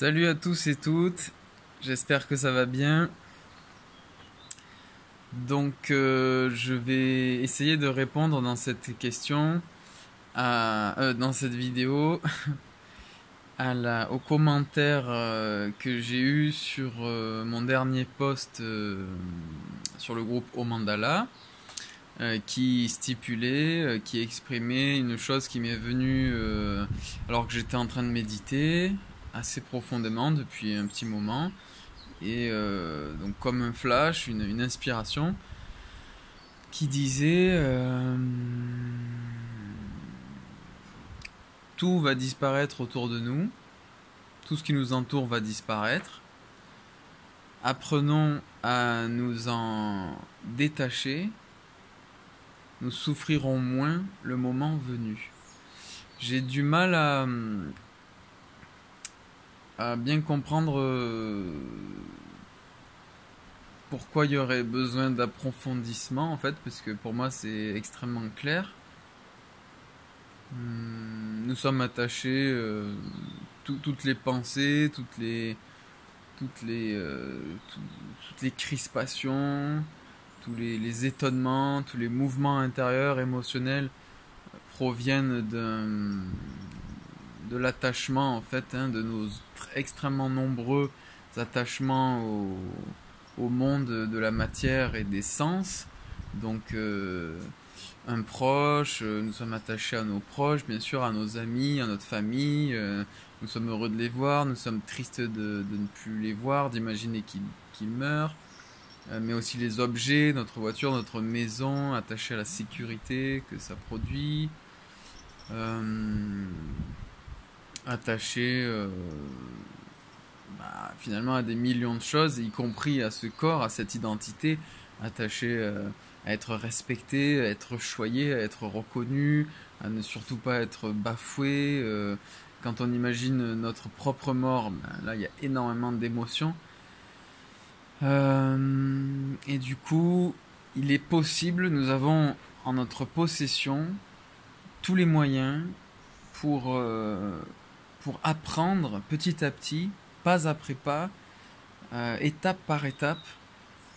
Salut à tous et toutes, j'espère que ça va bien. Donc je vais essayer de répondre dans cette question, dans cette vidéo, aux commentaires que j'ai eu sur mon dernier post sur le groupe Omandala, qui stipulait, qui exprimait une chose qui m'est venue alors que j'étais en train de méditer assez profondément depuis un petit moment, et donc comme un flash, une inspiration qui disait tout va disparaître autour de nous, tout ce qui nous entoure va disparaître, apprenons à nous en détacher, nous souffrirons moins le moment venu. J'ai du mal à bien comprendre pourquoi il y aurait besoin d'approfondissement, en fait, parce que pour moi c'est extrêmement clair. Nous sommes attachés, toutes les pensées, toutes les crispations, tous les étonnements, tous les mouvements intérieurs, émotionnels, proviennent de l'attachement, en fait, de nos extrêmement nombreux attachements au monde de la matière et des sens. Donc un proche, nous sommes attachés à nos proches, bien sûr, à nos amis, à notre famille, nous sommes heureux de les voir, nous sommes tristes de ne plus les voir, d'imaginer qu'ils meurent, mais aussi les objets, notre voiture, notre maison, attachés à la sécurité que ça produit, attaché finalement à des millions de choses, y compris à ce corps, à cette identité, attaché à être respecté, à être choyé, à être reconnu, à ne surtout pas être bafoué. Quand on imagine notre propre mort, là il y a énormément d'émotions. Et du coup, il est possible, nous avons en notre possession tous les moyens pour apprendre petit à petit, pas après pas, étape par étape,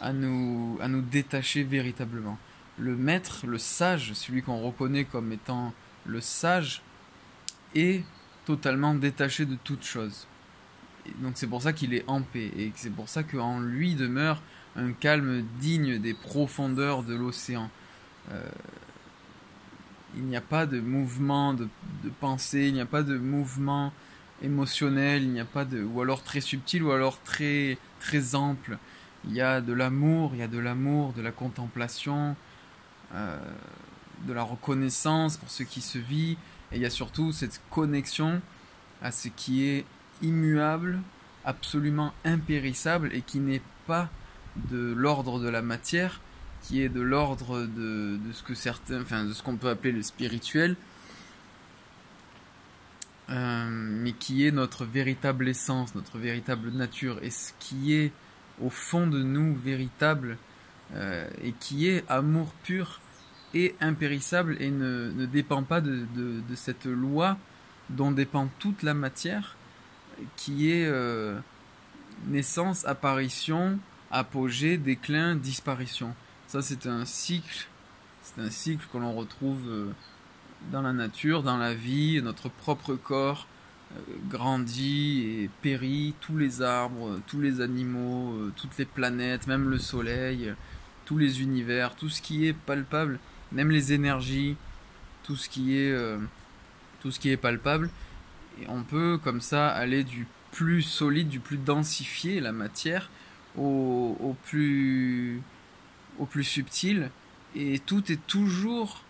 à nous détacher véritablement. Le maître, le sage, celui qu'on reconnaît comme étant le sage, est totalement détaché de toute chose. Et donc c'est pour ça qu'il est en paix, et c'est pour ça qu'en lui demeure un calme digne des profondeurs de l'océan. Il n'y a pas de mouvement de pensée, il n'y a pas de mouvement émotionnel, il n'y a pas de, ou alors très subtil, ou alors très, très ample. Il y a de l'amour, de la contemplation, de la reconnaissance pour ce qui se vit, et il y a surtout cette connexion à ce qui est immuable, absolument impérissable, et qui n'est pas de l'ordre de la matière, qui est de l'ordre de ce que certains, de ce qu'on peut appeler le spirituel, mais qui est notre véritable essence, notre véritable nature, et ce qui est au fond de nous véritable, et qui est amour pur et impérissable, et ne dépend pas de cette loi dont dépend toute la matière, qui est naissance, apparition, apogée, déclin, disparition. Ça, c'est un cycle que l'on retrouve dans la nature, dans la vie, notre propre corps grandit et périt, tous les arbres, tous les animaux, toutes les planètes, même le soleil, tous les univers, tout ce qui est palpable, même les énergies, tout ce qui est palpable. Et on peut comme ça aller du plus solide, du plus densifié, la matière, au plus subtil, et tout est toujours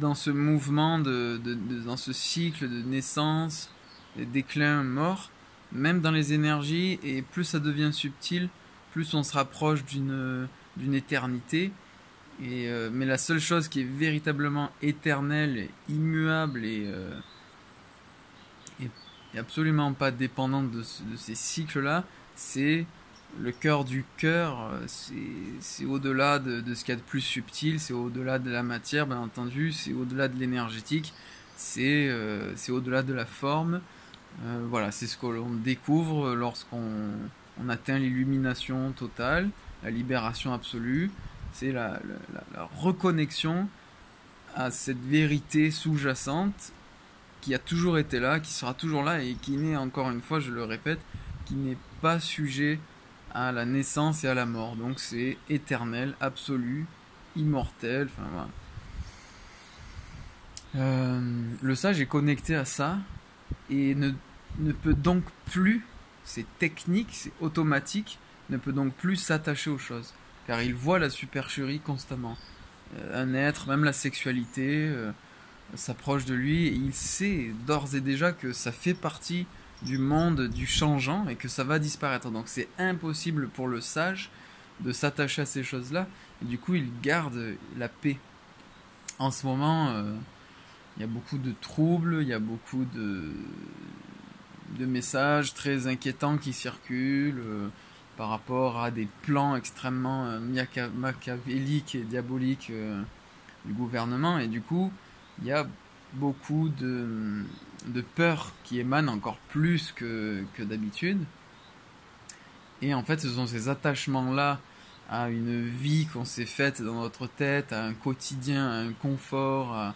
dans ce mouvement, dans ce cycle de naissance, déclin, mort, même dans les énergies, et plus ça devient subtil, plus on se rapproche d'une éternité, et, mais la seule chose qui est véritablement éternelle, et immuable, et absolument pas dépendante de ces cycles-là, c'est le cœur du cœur, c'est au-delà de ce qu'il y a de plus subtil, c'est au-delà de la matière, bien entendu, c'est au-delà de l'énergétique, c'est au-delà de la forme, Voilà, c'est ce que l'on découvre lorsqu'on atteint l'illumination totale, la libération absolue. C'est la reconnexion à cette vérité sous-jacente qui a toujours été là, qui sera toujours là et qui n'est, encore une fois, je le répète, qui n'est pas sujet à la naissance et à la mort. Donc c'est éternel, absolu, immortel. Enfin, voilà. Le sage est connecté à ça et ne peut donc plus, c'est technique, c'est automatique, ne peut donc plus s'attacher aux choses, car il voit la supercherie constamment. Un être, même la sexualité, s'approche de lui et il sait d'ores et déjà que ça fait partie du monde du changeant et que ça va disparaître. Donc c'est impossible pour le sage de s'attacher à ces choses-là, et du coup il garde la paix. En ce moment, il y a beaucoup de troubles, il y a beaucoup de messages très inquiétants qui circulent par rapport à des plans extrêmement machiavéliques et diaboliques du gouvernement, et du coup il y a beaucoup de peur qui émane encore plus que d'habitude. Et en fait, ce sont ces attachements-là à une vie qu'on s'est faite dans notre tête, à un quotidien, à un confort, à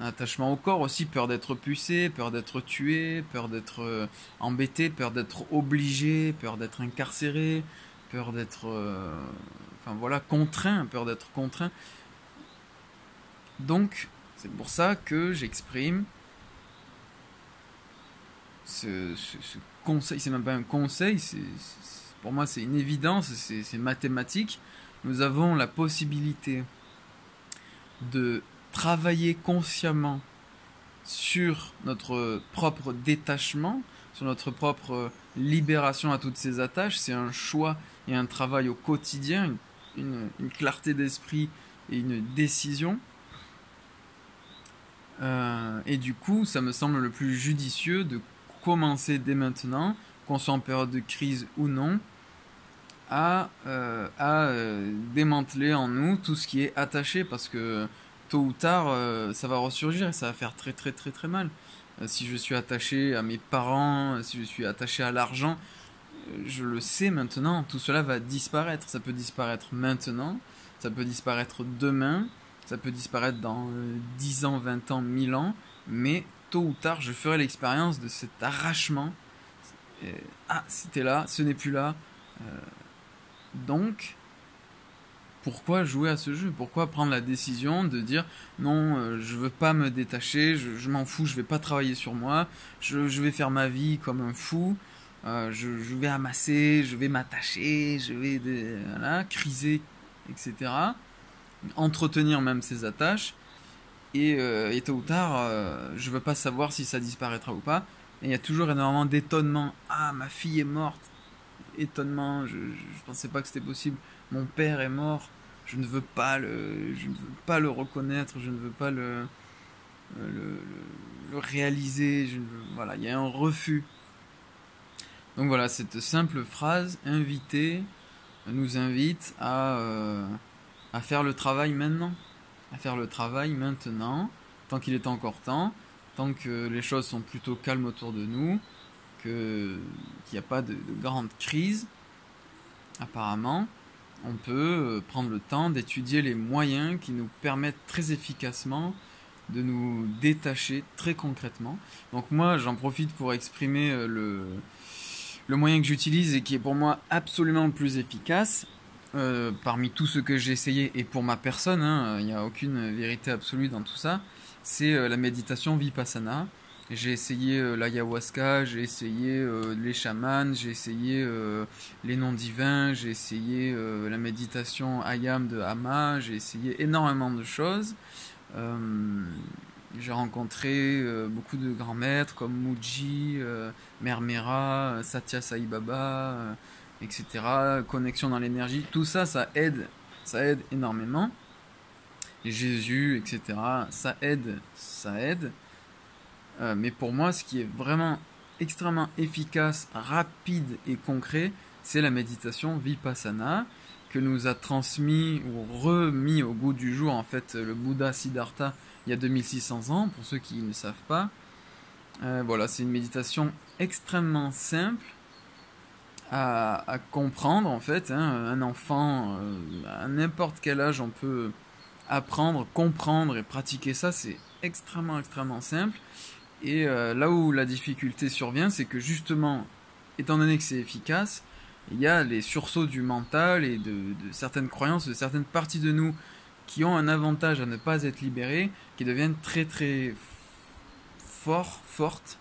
un attachement au corps aussi, peur d'être pucé, peur d'être tué, peur d'être embêté, peur d'être obligé, peur d'être incarcéré, peur d'être contraint, peur d'être contraint. Donc, c'est pour ça que j'exprime ce conseil. C'est même pas un conseil, pour moi c'est une évidence, c'est mathématique. Nous avons la possibilité de travailler consciemment sur notre propre détachement, sur notre propre libération à toutes ces attaches. C'est un choix et un travail au quotidien, une clarté d'esprit et une décision. Et du coup, ça me semble le plus judicieux de commencer dès maintenant, qu'on soit en période de crise ou non, à démanteler en nous tout ce qui est attaché, parce que tôt ou tard, ça va ressurgir et ça va faire très très très très mal. Si je suis attaché à mes parents, si je suis attaché à l'argent, je le sais maintenant, tout cela va disparaître. Ça peut disparaître maintenant, ça peut disparaître demain, ça peut disparaître dans 10 ans, 20 ans, 1000 ans, mais tôt ou tard, je ferai l'expérience de cet arrachement. C'était là, ce n'est plus là. Donc, pourquoi jouer à ce jeu? Pourquoi prendre la décision de dire « Non, je veux pas me détacher, je m'en fous, je vais pas travailler sur moi, je vais faire ma vie comme un fou, je vais amasser, je vais m'attacher, je vais criser, etc. » entretenir même ses attaches, et tôt ou tard, je veux pas savoir si ça disparaîtra ou pas. Et il y a toujours énormément d'étonnement. Ah, ma fille est morte, étonnement, je pensais pas que c'était possible. Mon père est mort, je ne veux pas le reconnaître, je ne veux pas le réaliser, voilà, il y a un refus. Donc voilà, cette simple phrase invitée nous invite à faire le travail maintenant, tant qu'il est encore temps, tant que les choses sont plutôt calmes autour de nous, qu'il n'y a pas de grande crise, apparemment, on peut prendre le temps d'étudier les moyens qui nous permettent très efficacement de nous détacher très concrètement. Donc moi, j'en profite pour exprimer le moyen que j'utilise et qui est pour moi absolument le plus efficace. Parmi tout ce que j'ai essayé, et pour ma personne, il n'y a aucune vérité absolue dans tout ça, c'est la méditation Vipassana. J'ai essayé l'ayahuasca, j'ai essayé les chamans, j'ai essayé les noms divins, j'ai essayé la méditation Ayam de Hama, j'ai essayé énormément de choses. J'ai rencontré beaucoup de grands maîtres comme Mooji, Mermera, Satya Sai Baba, etc., connexion dans l'énergie, tout ça, ça aide énormément. Et Jésus, etc., ça aide. Mais pour moi, ce qui est vraiment extrêmement efficace, rapide et concret, c'est la méditation Vipassana, que nous a transmis ou remis au goût du jour, en fait, le Bouddha Siddhartha, il y a 2600 ans, pour ceux qui ne savent pas. Voilà, c'est une méditation extrêmement simple à comprendre en fait. Hein, un enfant, à n'importe quel âge, on peut apprendre, comprendre et pratiquer ça. C'est extrêmement simple. Et là où la difficulté survient, c'est que justement, étant donné que c'est efficace, il y a les sursauts du mental et de certaines croyances, de certaines parties de nous qui ont un avantage à ne pas être libérées, qui deviennent très fortes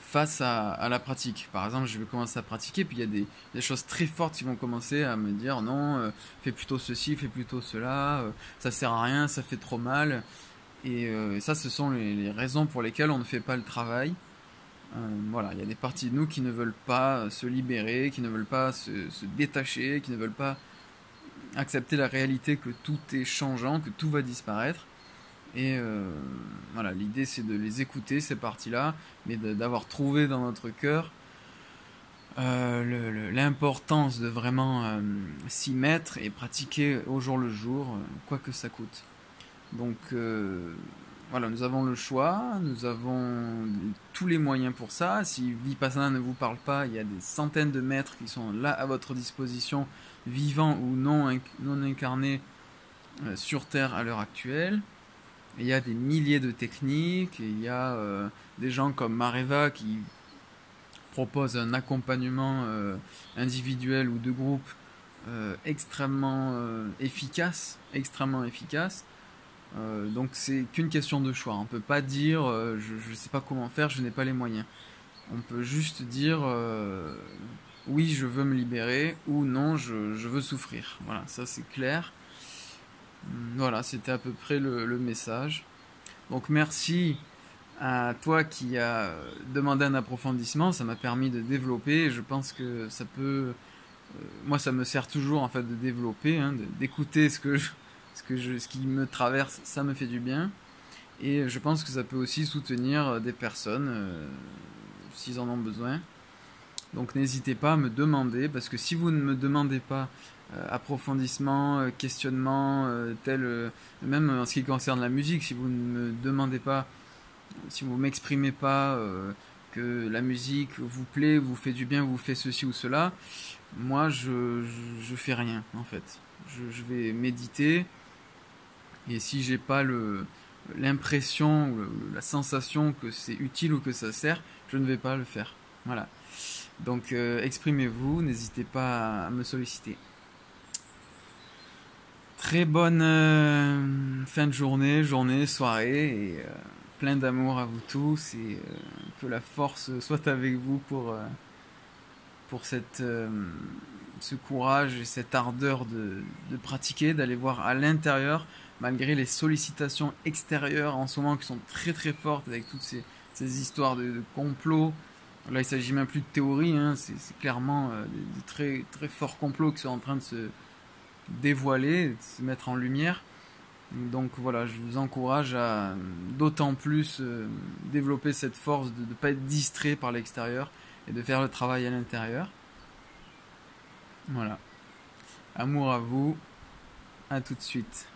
face à la pratique. Par exemple, je vais commencer à pratiquer, puis il y a des choses très fortes qui vont commencer à me dire « Non, fais plutôt ceci, fais plutôt cela, ça sert à rien, ça fait trop mal ». Et ça, ce sont les raisons pour lesquelles on ne fait pas le travail. Voilà, il y a des parties de nous qui ne veulent pas se libérer, qui ne veulent pas se détacher, qui ne veulent pas accepter la réalité que tout est changeant, que tout va disparaître. Et voilà, l'idée c'est de les écouter, ces parties-là, mais d'avoir trouvé dans notre cœur l'importance de vraiment s'y mettre et pratiquer au jour le jour, quoi que ça coûte. Donc voilà, nous avons le choix, nous avons tous les moyens pour ça. Si Vipassana ne vous parle pas, il y a des centaines de maîtres qui sont là à votre disposition, vivants ou non incarnés sur Terre à l'heure actuelle. Et il y a des milliers de techniques, et il y a des gens comme Mareva qui proposent un accompagnement individuel ou de groupe extrêmement efficace. Donc c'est qu'une question de choix. On peut pas dire je sais pas comment faire, je n'ai pas les moyens. On peut juste dire oui, je veux me libérer, ou non, je veux souffrir. Voilà, ça c'est clair. Voilà, c'était à peu près le message. Donc merci à toi qui a demandé un approfondissement, ça m'a permis de développer. Je pense que ça peut moi ça me sert toujours en fait de développer, hein, d'écouter ce qui me traverse, ça me fait du bien. Et je pense que ça peut aussi soutenir des personnes s'ils en ont besoin. Donc n'hésitez pas à me demander, parce que si vous ne me demandez pas approfondissement, questionnement, même en ce qui concerne la musique, si vous ne me demandez pas, si vous ne m'exprimez pas que la musique vous plaît, vous fait du bien, vous fait ceci ou cela, moi je fais rien en fait. Je vais méditer. Et si j'ai pas l'impression ou la sensation que c'est utile ou que ça sert, je ne vais pas le faire. Voilà. Donc exprimez-vous, n'hésitez pas à me solliciter. Très bonne fin de journée, soirée, et plein d'amour à vous tous, et que la force soit avec vous pour ce courage et cette ardeur de pratiquer, d'aller voir à l'intérieur, malgré les sollicitations extérieures en ce moment qui sont très fortes, avec toutes ces histoires de complots. Là, il s'agit même plus de théorie, hein, c'est clairement des très forts complots qui sont en train de se dévoiler, de se mettre en lumière. Donc voilà, je vous encourage à d'autant plus développer cette force de ne pas être distrait par l'extérieur et de faire le travail à l'intérieur. Voilà. Amour à vous. À tout de suite.